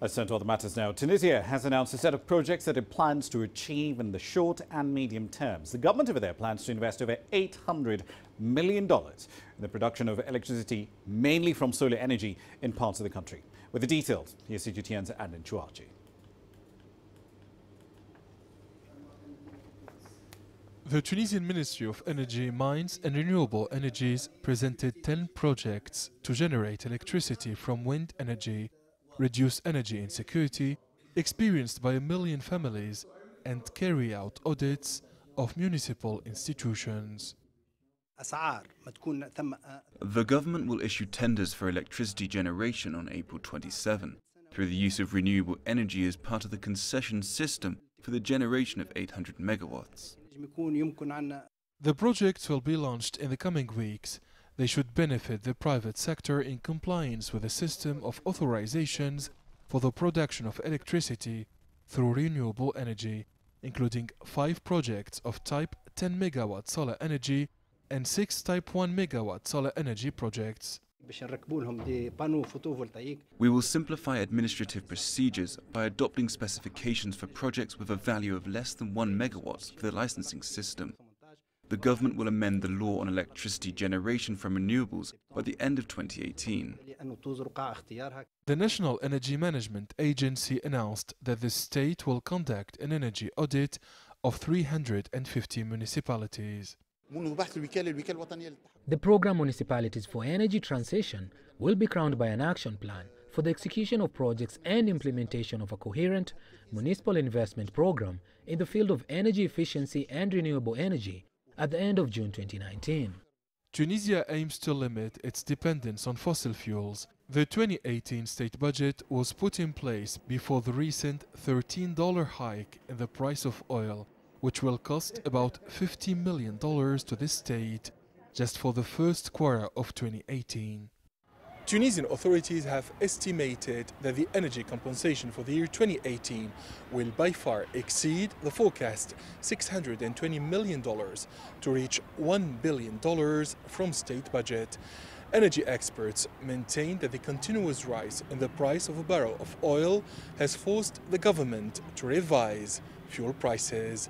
Let's turn to other matters now. Tunisia has announced a set of projects that it plans to achieve in the short and medium terms. The government over there plans to invest over $800 million in the production of electricity, mainly from solar energy, in parts of the country. With the details, here's CGTN's Adnan Chouachi. The Tunisian Ministry of Energy, Mines and Renewable Energies presented 10 projects to generate electricity from wind energy, reduce energy insecurity experienced by 1 million families, and carry out audits of municipal institutions. The government will issue tenders for electricity generation on April 27 through the use of renewable energy as part of the concession system for the generation of 800 megawatts. The projects will be launched in the coming weeks. They should benefit the private sector in compliance with a system of authorizations for the production of electricity through renewable energy, including 5 projects of type 10 megawatt solar energy and 6 type 1 megawatt solar energy projects. We will simplify administrative procedures by adopting specifications for projects with a value of less than 1 megawatt for the licensing system. The government will amend the law on electricity generation from renewables by the end of 2018. The National Energy Management Agency announced that the state will conduct an energy audit of 350 municipalities. The program Municipalities for Energy Transition will be crowned by an action plan for the execution of projects and implementation of a coherent municipal investment program in the field of energy efficiency and renewable energy at the end of June 2019. Tunisia aims to limit its dependence on fossil fuels. The 2018 state budget was put in place before the recent $13 hike in the price of oil, which will cost about $50 million to the state just for the first quarter of 2018. Tunisian authorities have estimated that the energy compensation for the year 2018 will by far exceed the forecast $620 million to reach $1 billion from state budget. Energy experts maintain that the continuous rise in the price of a barrel of oil has forced the government to revise fuel prices.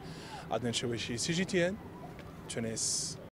Adnan Chouachi, CGTN, Tunis.